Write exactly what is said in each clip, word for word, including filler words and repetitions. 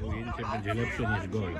To ujęcie będzie lepsze niż gol.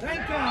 Ręka!